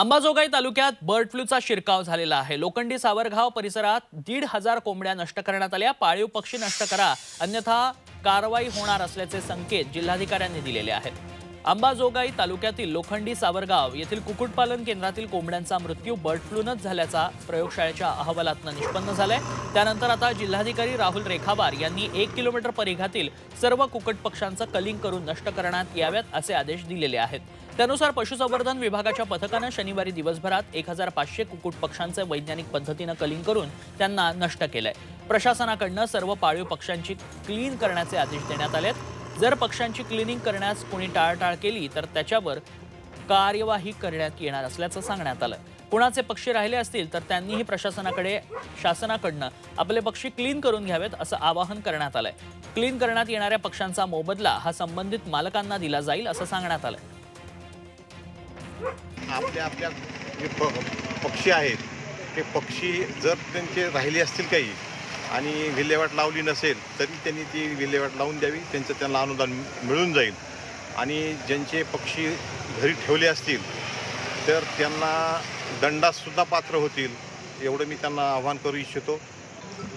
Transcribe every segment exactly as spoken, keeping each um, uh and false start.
अंबाजोगाई तालुक्यात बर्ड फ्लूचा शिरकाव झालेला आहे। लोखंडी सावरगाव परिसरात दीड हजार कोंबड्या नष्ट करण्यात आल्या। पाळीव पक्षी नष्ट करा अन्यथा कारवाई होणार असल्याचे संकेत जिल्हाधिकाऱ्यांनी दिलेले आहेत। अंबाजोगाई तालुक्यातील लोखंडी सावरगाव येथील कुक्कुटपालन केंद्रातील कोंबड्यांचा मृत्यू बर्ड फ्लूनेच झाल्याचा प्रयोगशाळेच्या अहवालातून निष्पन्न झाले। त्यानंतर आता जिल्हाधिकारी राहुल रेखाबार यांनी एक किलोमीटर परिघातील सर्व कुक्कुटपक्ष्यांचं कलिंग करून नष्ट करण्यात यावेत असे आदेश दिलेले आहेत। त्यानुसार पशुसंवर्धन विभागाच्या पथकाने शनिवारी दिवसभरात एक हजार पाचशे कुक्कुटपक्ष्यांचे वैज्ञानिक पद्धतीने कलिंग करून त्यांना नष्ट केले। प्रशासनाकडून सर्व पाळीव पक्ष्यांची क्लीन करण्याचे आदेश देण्यात आले। जर पक्ष्यांची क्लिनिंग करण्यास कोणी टाळटाळ केली तर त्याच्यावर कार्यवाही करण्यात येणार असल्याचं सांगण्यात आलं। कोणाचे पक्षी राहिले असतील तर त्यांनीही प्रशासनाकडे शासनाकडून आपले पक्षी क्लीन करून घ्यावेत असं आवाहन करण्यात आलंय। क्लीन करण्यात येणाऱ्या पक्ष्यांचा मोबदला हा संबंधित मालकांना दिला जाईल असं सांगण्यात आलं। आपल्या आपल्या पक्षी आहेत ते पक्षी जर त्यांचे राहिले असतील काही आणि विल्हेवाट लावली नसेल तरी त्यांनी ती विल्हेवाट लावून द्यावी। त्यांचं त्यांना अनुदान मिळून जाईल आणि ज्यांचे पक्षी घरी ठेवले असतील तर त्यांना दंडासुद्धा पात्र होतील एवढं मी त्यांना आवाहन करू इच्छितो।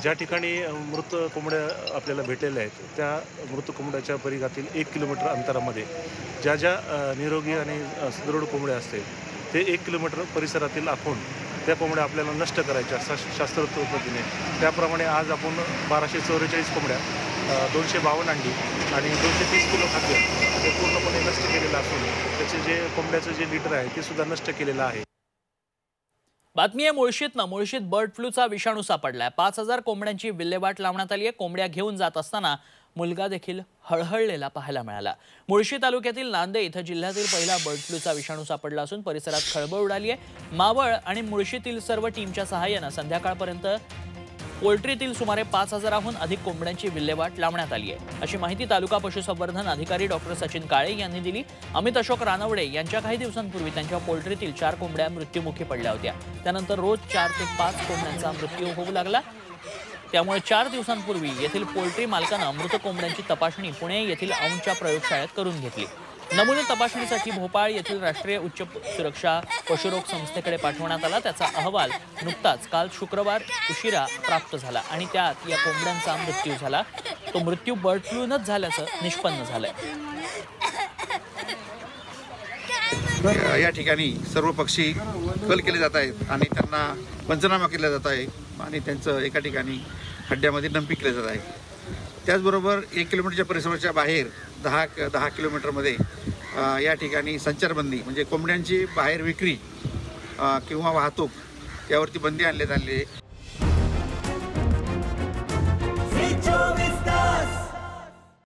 ज्या ठिकाणी मृत कोंबड्या आपल्याला भेटलेल्या आहेत त्या मृत कोंबड्याच्या परिघातील एक किलोमीटर अंतरामध्ये ज्या ज्या निरोगी आणि सुदृढ कोंबड्या असतील ते एक किलोमीटर परिसरातील आखून त्या कोंबड्या आपल्याला नष्ट करायच्या शास्त्रोक्त पद्धतीने। त्याप्रमाणे आज आपण बाराशे चौवेचाळीस कोंबड्या दोनशे बावन्न अंडी आणि दोनशे तीस किलो खाद्य ते पूर्णपणे नष्ट केलेलं असून त्याचे जे कोंबड्याचं जे लिटर आहे ते सुद्धा नष्ट केलेलं आहे। बातमी आहे मुळशीतनं। मुळशीत बर्ड फ्लूचा विषाणू सापडलाय। पाच हजार कोंबड्यांची विल्हेवाट लावण्यात आली आहे। कोंबड्या घेऊन जात असताना मुलगा देखील हळहळलेला पाहायला मिळाला। मुळशी तालुक्यातील नांदे इथं जिल्ह्यातील पहिला बर्ड फ्लूचा विषाणू सापडला असून परिसरात खळबळ उडाली आहे। मावळ आणि मुळशीतील सर्व टीमच्या सहाय्याने संध्याकाळपर्यंत पोल्ट्रीतील सुमारे पाच हजाराहून अधिक कोंबड्यांची विल्हेवाट लावण्यात आली आहे अशी माहिती तालुका पशुसंवर्धन अधिकारी डॉक्टर सचिन काळे यांनी दिली। अमित अशोक रानवडे यांच्या काही दिवसांपूर्वी त्यांच्या पोल्ट्रीतील चार कोंबड्या मृत्युमुखी पडल्या होत्या। त्यानंतर रोज चार ते पाच कोंबड्यांचा मृत्यू होऊ लागला। त्यामुळे चार दिवसांपूर्वी येथील पोल्ट्री मालकांना मृत कोंबड्यांची तपासणी पुणे येथील औंच्या प्रयोगशाळेत करून घेतली। नमुने तपासणीसाठी भोपाळ येथील राष्ट्रीय उच्च सुरक्षा पशुरोग संस्थेकडे पाठवण्यात आला। त्याचा अहवाल नुकताच काल शुक्रवार उशिरा प्राप्त झाला आणि त्यात या कोंबड्यांचा मृत्यू झाला। तो मृत्यू बर्ड फ्लूनेच झाल्याचं निष्पन्न झालंय। या ठिकाणी सर्व पक्षी कल केले जात आहेत आणि त्यांना पंचनामा केला जात आहे आणि त्यांचं एका ठिकाणी खड्ड्यामध्ये डंपिंग केलं जात आहे। त्याचबरोबर एक किलोमीटरच्या परिसराच्या बाहेर दहा दहा किलोमीटरमध्ये या ठिकाणी संचारबंदी म्हणजे कोंबड्यांची बाहेर विक्री किंवा वाहतूक यावरती बंदी आणण्यात आली आहे।